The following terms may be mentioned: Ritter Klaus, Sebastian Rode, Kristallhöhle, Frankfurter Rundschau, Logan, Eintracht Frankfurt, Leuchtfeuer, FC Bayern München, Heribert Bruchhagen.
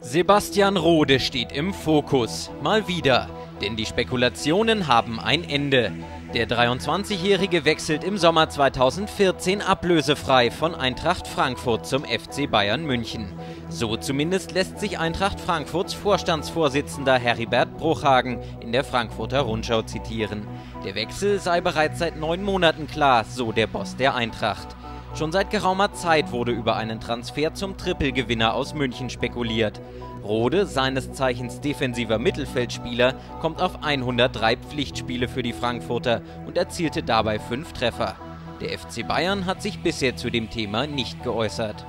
Sebastian Rode steht im Fokus, mal wieder, denn die Spekulationen haben ein Ende. Der 23-Jährige wechselt im Sommer 2014 ablösefrei von Eintracht Frankfurt zum FC Bayern München. So zumindest lässt sich Eintracht Frankfurts Vorstandsvorsitzender Heribert Bruchhagen in der Frankfurter Rundschau zitieren. Der Wechsel sei bereits seit 9 Monaten klar, so der Boss der Eintracht. Schon seit geraumer Zeit wurde über einen Transfer zum Triple-Gewinner aus München spekuliert. Rode, seines Zeichens defensiver Mittelfeldspieler, kommt auf 103 Pflichtspiele für die Frankfurter und erzielte dabei 5 Treffer. Der FC Bayern hat sich bisher zu dem Thema nicht geäußert.